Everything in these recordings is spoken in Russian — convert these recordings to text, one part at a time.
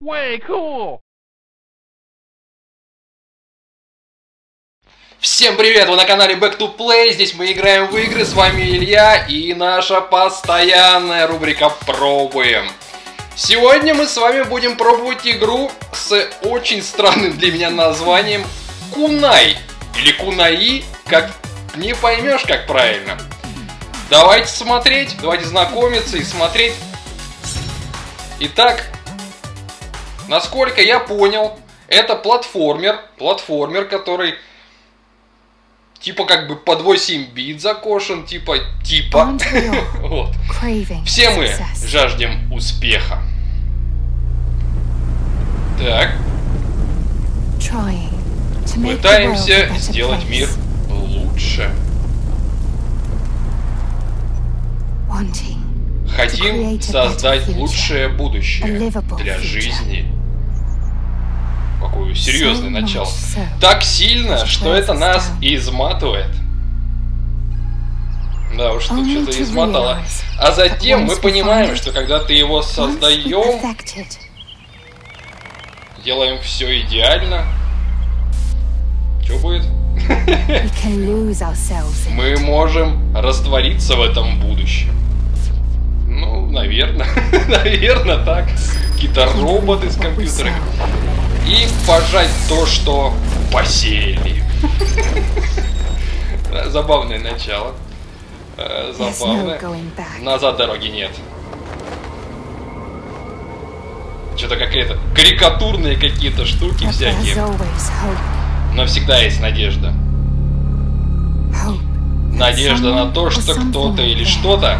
Way cool! Всем привет! Вы на канале Back to Play. Здесь мы играем в игры. С вами Илья и наша постоянная рубрика «Пробуем». Сегодня мы с вами будем пробовать игру с очень странным для меня названием Kunai. Или Кунаи, как не поймешь, как правильно. Давайте смотреть, давайте знакомиться и смотреть. Итак, насколько я понял, это платформер, который типа как бы под 8 бит закошен, типа. Вот. Все мы жаждем успеха. Так. Пытаемся сделать мир лучше. Хотим создать лучшее будущее для жизни. Какое серьезное начало. Так сильно, что это нас изматывает. Да уж, тут что-то измотало. А затем мы понимаем, что когда ты его создаем, делаем все идеально. Что будет? Мы можем раствориться в этом будущем. Ну, наверное. Наверное, так. Какие-то роботы с компьютерами. И пожать то, что посеяли. Забавное начало. Забавное. Назад дороги нет. Что-то какие-то карикатурные какие-то штуки всякие. Но всегда есть надежда. Надежда на то, что кто-то или что-то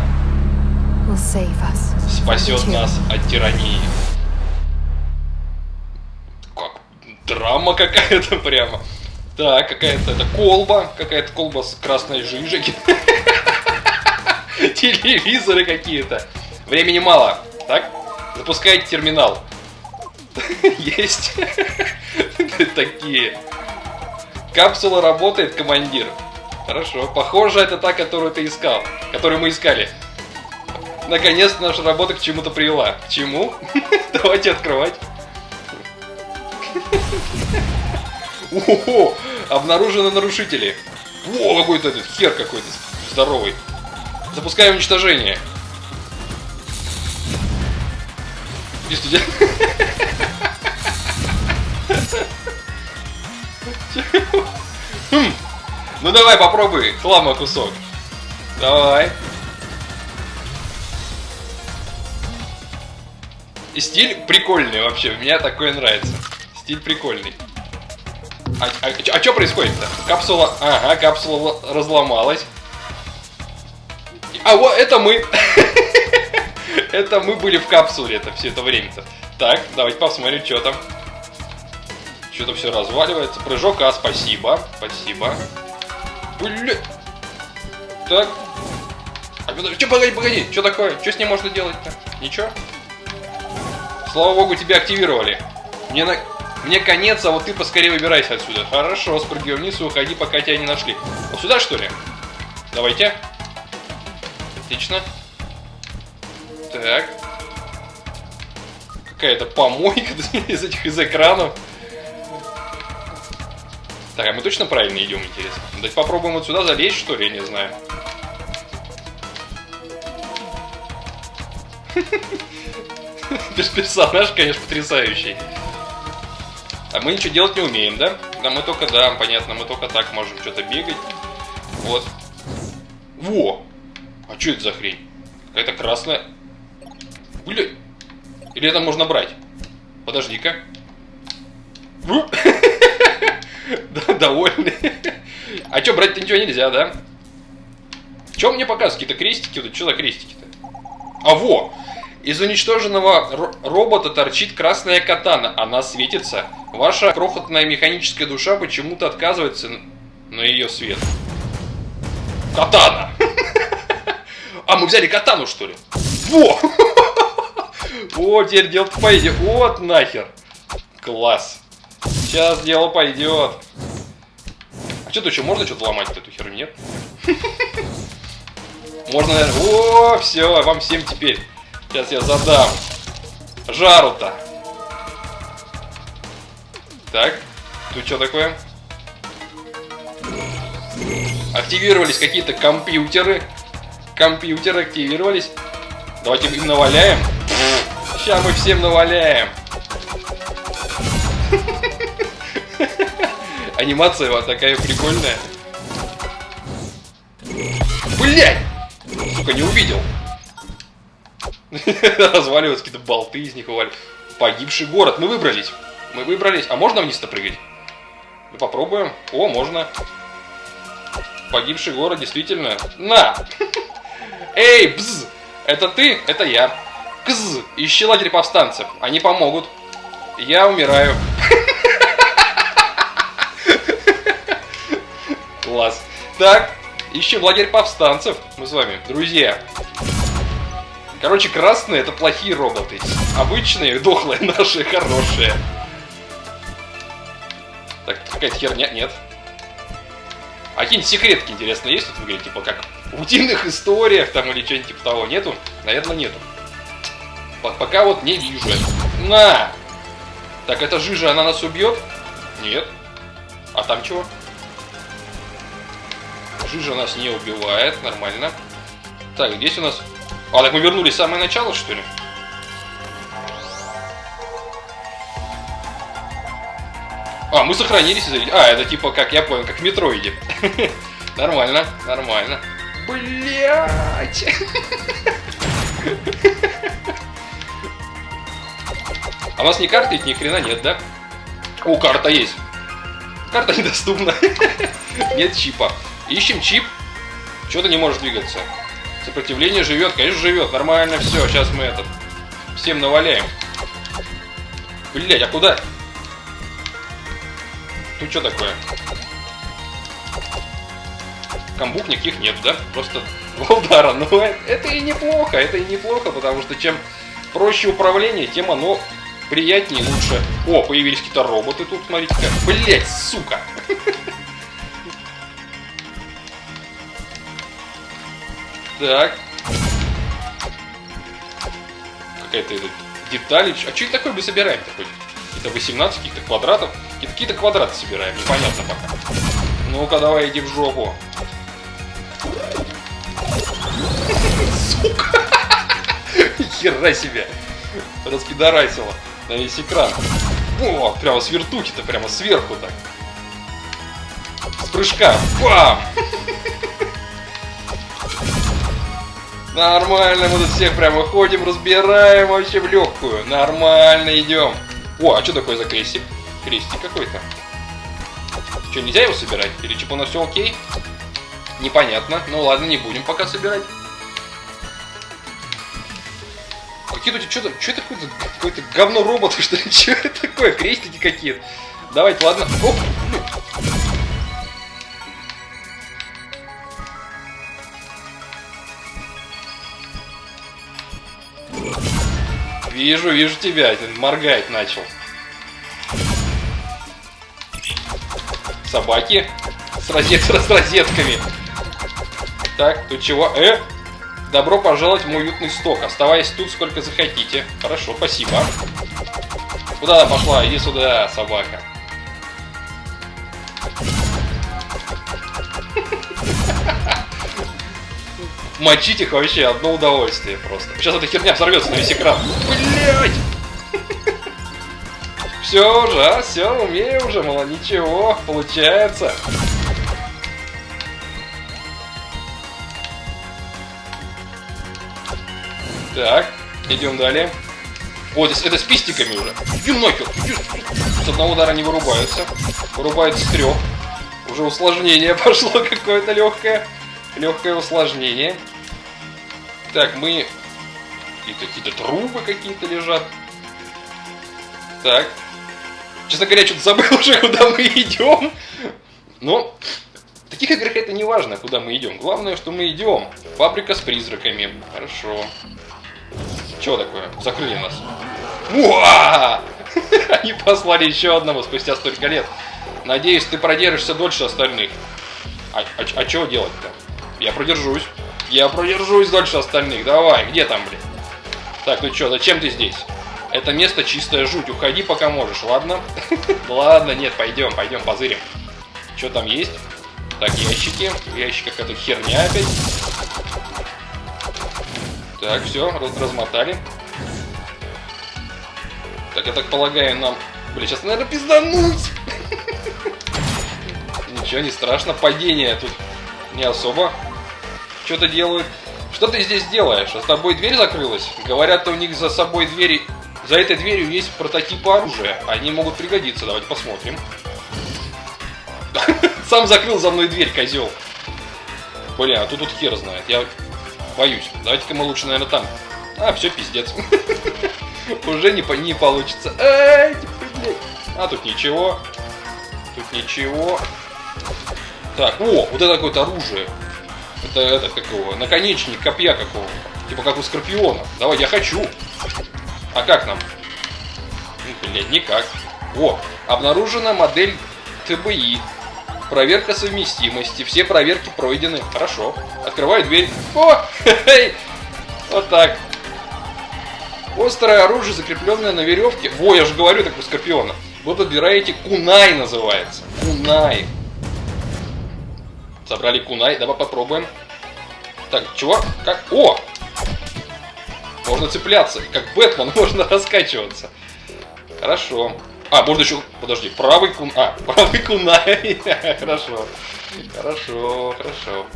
спасет нас от тирании. Драма какая-то прямо. Так, какая-то это колба. Какая-то колба с красной жижей. Телевизоры какие-то. Времени мало. Так, запускайте терминал. Есть. Такие. Капсула работает, командир. Хорошо. Похоже, это та, которую ты искал. Которую мы искали. Наконец-то наша работа к чему-то привела. К чему? Давайте открывать. Ого! Обнаружены нарушители. О, какой-то этот хер какой-то здоровый. Запускаем уничтожение. Ну давай попробуй, хлама кусок. Давай. И стиль прикольный вообще, мне такое нравится. Стиль прикольный. А что происходит-то? Капсула... Ага, капсула разломалась. А вот это мы. Это мы были в капсуле это все это время-то. Так, давайте посмотрим, что там. Что-то все разваливается. Прыжок, а, спасибо. Спасибо. Блин. Так. Че, погоди, погоди. Что такое? Что с ним можно делать-то? Ничего? Слава богу, тебя активировали. Мне конец, а вот ты поскорее выбирайся отсюда. Хорошо, спрыгивай вниз и уходи, пока тебя не нашли. Вот сюда, что ли? Давайте. Отлично. Так. Какая-то помойка из этих из экранов. Так, а мы точно правильно идем, интересно? Давайте попробуем вот сюда залезть, что ли, я не знаю. Персонаж, конечно, потрясающий. А мы ничего делать не умеем, да? Да, мы только, да, понятно, мы только так можем что-то бегать. Вот. Во! А что это за хрень? Какая-то красная... Блин! Или это можно брать? Подожди-ка. Да, довольный. А что, брать-то ничего нельзя, да? Чё мне показывают? Какие-то крестики? Вот, что за крестики-то? А, во! Из уничтоженного робота торчит красная катана. Она светится. Ваша крохотная механическая душа почему-то отказывается на ее свет. Катана! А, мы взяли катану, что ли? Во! О, теперь дело пойдет. Вот нахер. Класс. Сейчас дело пойдет. А что-то еще можно что-то ломать эту херню? Нет? Можно, наверное... О, все, вам всем теперь. Сейчас я задам жару-то. Так, тут что такое? Активировались какие-то компьютеры. Компьютеры активировались. Давайте им наваляем. Сейчас мы всем наваляем. Анимация вот такая прикольная. Блять! Сука, не увидел. Разваливаются какие-то болты, из них валяют. Погибший город. Мы выбрались. Мы выбрались. А можно вниз-то прыгать? Ну, попробуем. О, можно. Погибший город, действительно. На! Эй, бз! Это ты? Это я. Кз! Ищи лагерь повстанцев. Они помогут. Я умираю. Класс. Так, ищем лагерь повстанцев. Мы с вами, друзья. Короче, красные — это плохие роботы. Обычные, дохлые наши, хорошие. Так, какая-то херня. Нет. А какие-нибудь секретки, интересно, есть тут? Говорите, типа, как в утиных историях там или что-нибудь типа того? Нету? Наверное, нету. Пока вот не вижу. На! Так, эта жижа, она нас убьет? Нет. А там чего? Жижа нас не убивает, нормально. Так, здесь у нас... А, так мы вернулись в самое начало, что ли? А, мы сохранились. А, это типа, как я понял, как в Метроиде. Нормально, нормально. Блять! А у нас ни карты ведь ни хрена нет, да? О, карта есть. Карта недоступна. Нет чипа. Ищем чип. Что-то не может двигаться. Сопротивление живет, конечно, живет. Нормально, все. Сейчас мы этот всем наваляем. Блять, а куда? Тут что такое? Камбук никаких нет, да? Просто удара. Но это и неплохо, потому что чем проще управление, тем оно приятнее и лучше. О, появились какие-то роботы тут, смотрите-ка. Блять, сука! Так. Какая-то деталь. А что это такое мы собираем-то хоть? Какие-то 18 каких-то квадратов. Какие-то квадраты собираем, непонятно пока. Ну-ка, давай иди в жопу. Сука! Хера себе! Распидорасило на весь экран. О, прямо с вертухи-то, прямо сверху так. С прыжка. Бам! Нормально, мы тут всех прямо ходим, разбираем вообще в легкую. Нормально идем. О, а что такое за крестик? Крестик какой-то. Что, нельзя его собирать? Или типа на все окей? Непонятно. Ну ладно, не будем пока собирать. Какие-то что-то... Что это какое-то говно робота, что ли? Что это такое? Крестики какие-то. Давайте, ладно. Оп. Вижу, вижу тебя. Моргать начал. Собаки. С розетками. Так, тут чего? Добро пожаловать в мой уютный сток. Оставаясь тут сколько захотите. Хорошо, спасибо. Куда она пошла? Иди сюда, собака. Мочить их вообще одно удовольствие просто. Сейчас эта херня взорвется на весь экран. Блять! Все уже, а? Все, умею уже, мало, ничего, получается. Так, идем далее. Вот, это с пистиками уже. Иди нахер! С одного удара не вырубаются. Вырубаются с трех. Уже усложнение пошло какое-то легкое. Легкое усложнение. Так, мы... Какие-то трубы какие-то лежат. Так. Честно говоря, что-то забыл уже, куда мы идем. Но в таких играх это не важно, куда мы идем. Главное, что мы идем. Фабрика с призраками. Хорошо. Что такое? Закрыли нас. Уа! Они послали еще одного спустя столько лет. Надеюсь, ты продержишься дольше остальных. А чего делать-то? Я продержусь. Я продержусь дальше остальных. Давай, где там, блин? Так, ну чё, зачем ты здесь? Это место чистая жуть. Уходи, пока можешь, ладно? Ладно, нет, пойдем, пойдем, позырим. Что там есть? Так, ящики. В ящиках эта херня опять. Так, все, размотали. Так, я так полагаю, нам... Блин, сейчас, наверное, пиздануть! Ничего, не страшно. Падение тут не особо. Что-то делают. Что ты здесь делаешь? А с тобой дверь закрылась? Говорят, у них за собой двери... За этой дверью есть прототипы оружия. Они могут пригодиться. Давайте посмотрим. Сам закрыл за мной дверь, козел. Бля, а тут хер знает. Я боюсь. Давайте-ка мы лучше, наверное, там. А, все, пиздец. Уже не получится. А, тут ничего. Тут ничего. Так, о, вот это какое-то оружие. Это какого? Наконечник копья какого? Типа как у Скорпиона. Давай, я хочу. А как нам? Блядь, никак. О, обнаружена модель ТБИ. Проверка совместимости. Все проверки пройдены. Хорошо. Открываю дверь. О! Хе-хей! Вот так. Острое оружие, закрепленное на веревке. Во, я же говорю, так у Скорпиона. Вы подбираете Кунай, называется. Кунай. Собрали Кунай. Давай попробуем. Так, чего? Как? О! Можно цепляться. Как Бэтмен, можно раскачиваться. Хорошо. А, можно еще... Подожди. Правый Кунай. А, правый Кунай. Хорошо. Хорошо, хорошо.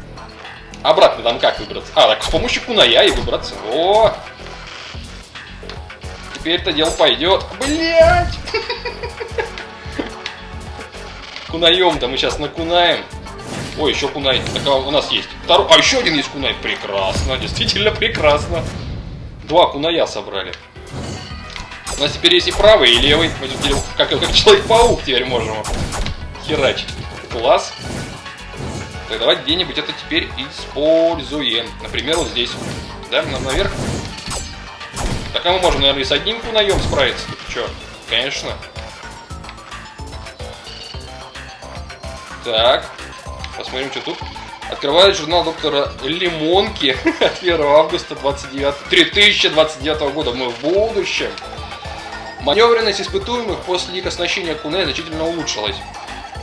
Обратно там как выбраться? А, так с помощью Куная и выбраться. О! Теперь-то дело пойдет. Блять! Кунаем-то мы сейчас накунаем. Ой, еще Кунай. Так, у нас есть второй. А еще один есть Кунай. Прекрасно. Действительно прекрасно. Два Куная собрали. У нас теперь есть и правый, и левый. Мы теперь, как Человек-паук теперь можем херачить. Класс. Так, давайте где-нибудь это теперь используем. Например, вот здесь. Да, нам наверх. Так, а мы можем, наверное, и с одним Кунаем справиться. Че? Конечно. Так. Посмотрим, что тут. Открывает журнал доктора Лимонки от 1 августа 3029 года. Мы в будущем. Маневренность испытуемых после их оснащения Кунай значительно улучшилась.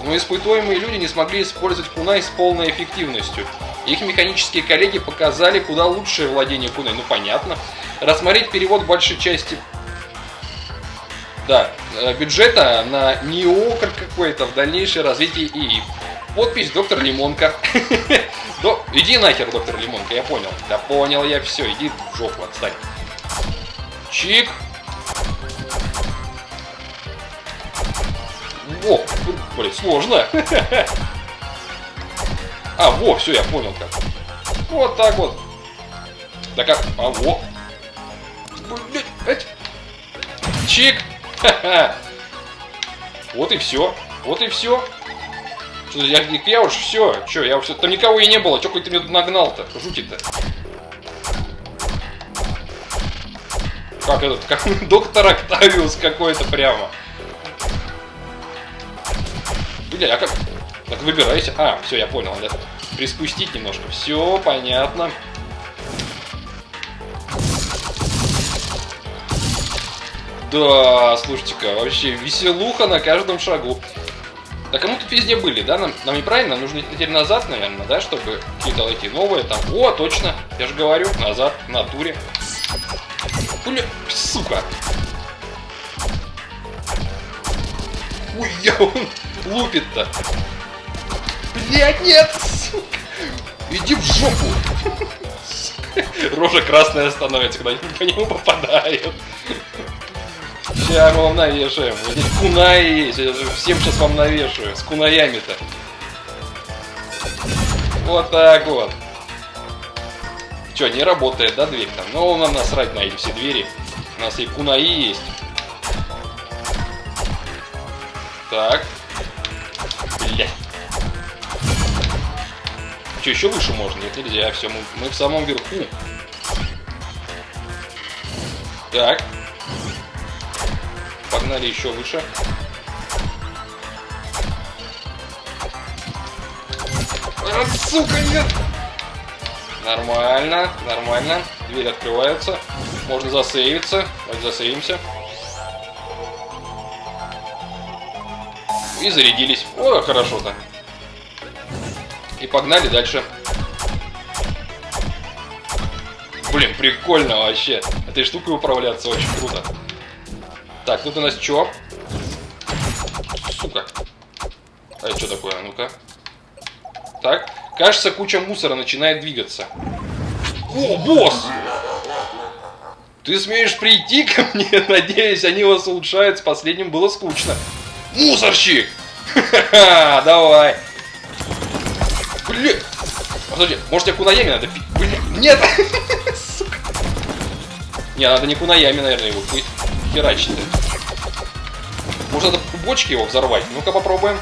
Но испытуемые люди не смогли использовать Кунай с полной эффективностью. Их механические коллеги показали куда лучшее владение Кунай. Ну, понятно. Рассмотреть перевод большей части... Да, бюджета на неокр какой-то в дальнейшее развитие ИИ. Подпись доктор Лимонка. Иди нахер, доктор Лимонка, я понял. Да понял я все, иди в жопу, отстань. Чик. Во, блин, сложно. А, во, все, я понял как. Вот так вот. Да как, а во. Чик. Вот и все, вот и все. Я уж все, что, я уж все, там никого и не было, что какой-то меня тут нагнал-то, жути-то. Как этот, как доктор Октавилс какой-то прямо. Бля, а как, так выбирайся, а, все, я понял, надо приспустить немножко, все, понятно. Да, слушайте-ка, вообще веселуха на каждом шагу. Так, а мы тут везде были, да? Нам неправильно, нам нужно теперь назад, наверное, да, чтобы какие-то эти новые там. О, точно, я же говорю, назад, в натуре. Бля, сука. Ой, я, он лупит-то. Блядь, нет, сука. Иди в жопу. Сука. Рожа красная становится, когда по нему попадает. Сейчас мы вам навешаем. Здесь Кунай есть. Я всем сейчас вам навешаю. С Кунаями-то. Вот так вот. Че, не работает, да, дверь там? Ну, нам насрать на эти все двери. У нас и Кунаи есть. Так. Блядь. Че, еще выше можно? Нет, нельзя. Все, мы в самом верху. Так. Погнали еще выше. А, сука, нет! Нормально, нормально. Двери открываются. Можно засейвиться. Давайте засейвимся. И зарядились. О, хорошо-то. И погнали дальше. Блин, прикольно вообще. Этой штукой управляться очень круто. Так, тут у нас чё? Сука. А это что такое? Ну-ка. Так. Кажется, куча мусора начинает двигаться. О, босс! Ты смеешь прийти ко мне? Надеюсь, они вас улучшают. С последним было скучно. Мусорщик! Ха-ха-ха! Давай! Блин! Подожди, может я кунаями надо пить? Блин! Нет! Сука! Не, надо не кунаями, наверное, его пить. Херачить-то. Может надо бочки его взорвать? Ну-ка попробуем.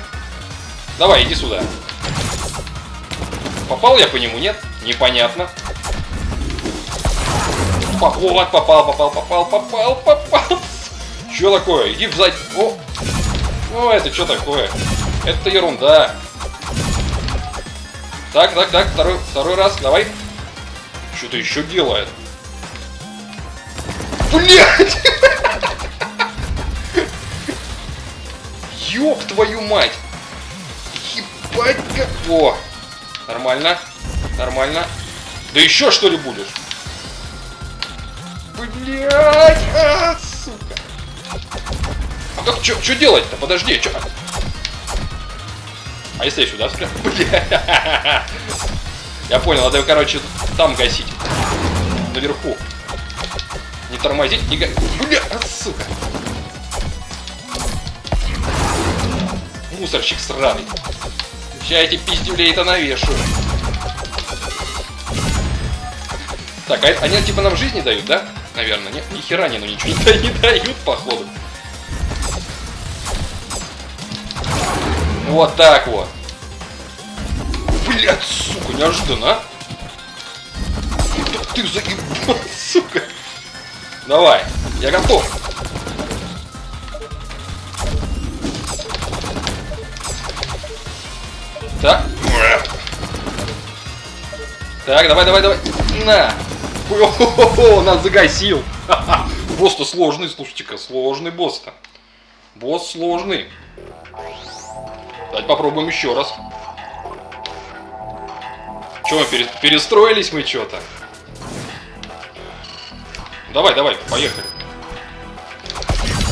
Давай, иди сюда. Попал я по нему, нет? Непонятно. Вот, попал. Чё такое? Иди в зад... О, это что такое? Это ерунда. Так, второй раз, давай. Что-то еще делает. Блять! Ёб твою мать! Ебать как... О! Нормально. Да еще что ли будешь? Блять! А, сука! А как, что делать-то? Подожди, что? А если я сюда спрям? Бля! Я понял, надо, короче, там гасить. Наверху. Не тормозить, не гасить. Бля, сука! Мусорщик сраный. Сейчас эти пиздюлей-то навешу. Так, а они типа нам жизни дают, да? Наверное, нет, ни хера не, ну ничего не дают, походу. Вот так вот. Блядь, сука, неожиданно, а? Да ты заебал, сука. Давай, я готов. Так. Так, давай. На. О-хо-хо-хо, нас загасил. Босс-то сложный, слушайте-ка, сложный босс-то. Босс сложный. Давайте попробуем еще раз. Че, перестроились мы что-то? Давай, поехали.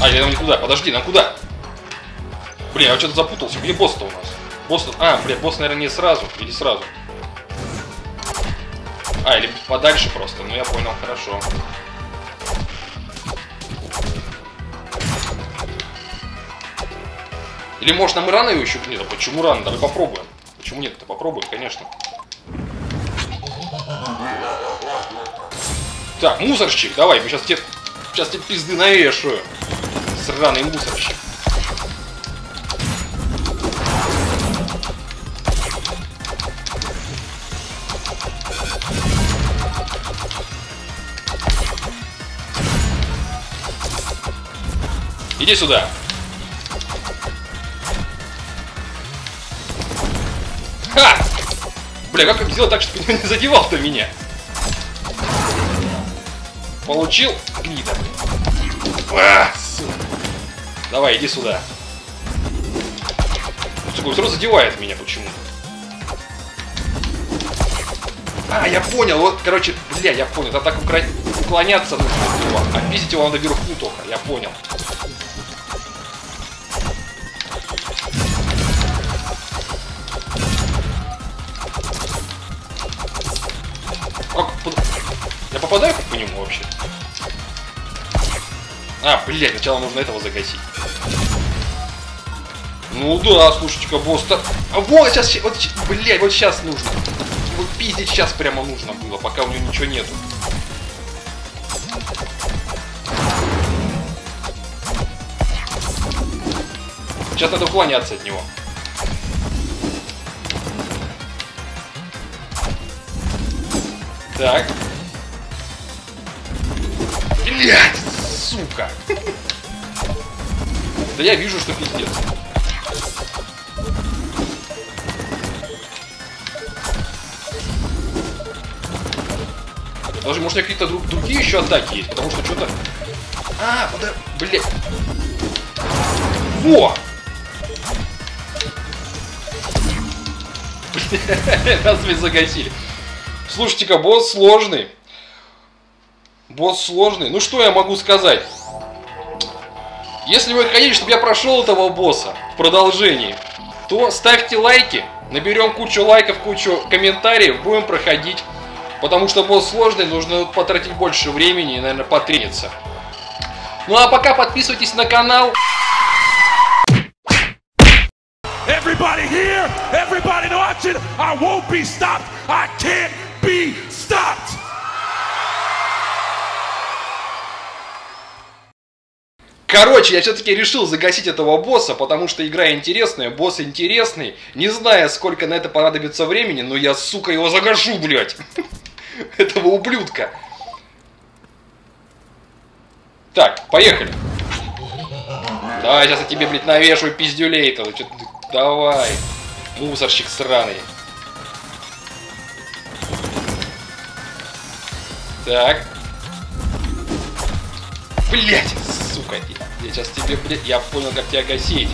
А, я нам не туда, подожди, нам куда? Блин, я что-то запутался, где босс-то у нас? Босс... А, блин, босс, наверное, не сразу, или сразу. А, или подальше просто, ну я понял, хорошо. Или может нам и рано его еще нет? А почему рано? Давай попробуем. Почему нет-то? Попробуем, конечно. Так, мусорщик, давай, мы сейчас тебе пизды навешаю. Сраный мусорщик. Иди сюда. Ха! Бля, как сделать так, чтобы не задевал-то меня? Получил? Гнида. А, сука. Давай, иди сюда. Сука, все равно задевает меня почему-то. А, я понял, вот, короче, бля, я понял. Это так уклоняться нужно от него. А пиздить его надо вверху только, я понял. Я попадаю как по нему вообще? А, блядь, сначала нужно этого загасить. Ну да, слушайте-ка, босс-то... Вот сейчас, блядь, вот сейчас нужно. Его пиздить сейчас прямо нужно было, пока у него ничего нету. Сейчас надо уклоняться от него. Так. Блять, сука. Да я вижу, что пиздец. Даже, может, у меня какие-то другие еще атаки есть, потому что что-то... А, блядь. Во! Раз мы загасили. Слушайте-ка, босс сложный. Босс сложный. Ну что я могу сказать? Если вы хотите, чтобы я прошел этого босса в продолжении, то ставьте лайки. Наберем кучу лайков, кучу комментариев. Будем проходить. Потому что босс сложный, нужно потратить больше времени и, наверное, потрениться. Ну а пока подписывайтесь на канал. Everybody here, everybody watching, I won't be stopped, I can't be stopped. Короче, я все-таки решил загасить этого босса, потому что игра интересная, босс интересный. Не знаю, сколько на это понадобится времени, но я, сука, его загашу, блядь. Этого ублюдка. Так, поехали. Давай, сейчас я тебе, блядь, навешиваю пиздюлей-то. Давай, мусорщик сраный. Так. Блять, сука, я сейчас тебе, блядь, я понял, как тебя гасить.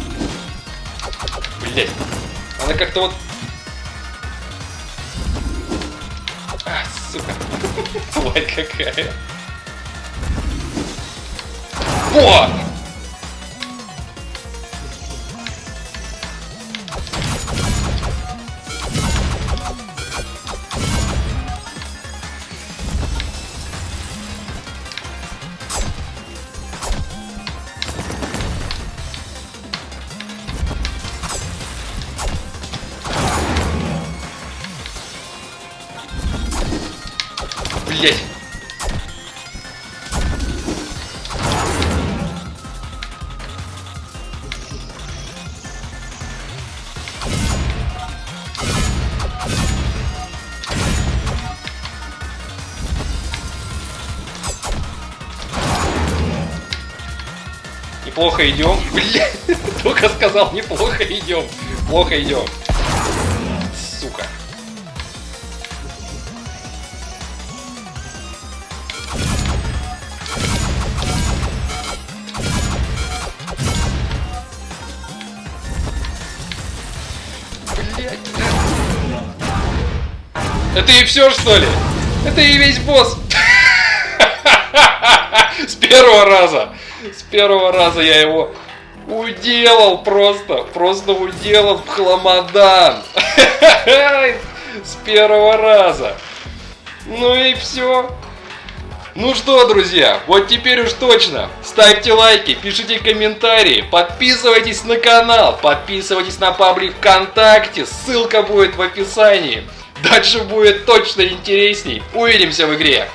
Блять. Она как-то вот... А, сука. Тварь какая. О! Блять. Плохо идем. Блять, только сказал, неплохо идем. Плохо идем. Сука. Блять. Это и все, что ли? Это и весь босс. С первого раза. С первого раза я его уделал просто. Просто уделал в хламадан. С первого раза. Ну и все. Ну что, друзья, вот теперь уж точно. Ставьте лайки, пишите комментарии, подписывайтесь на канал, подписывайтесь на паблик ВКонтакте. Ссылка будет в описании. Дальше будет точно интересней. Увидимся в игре.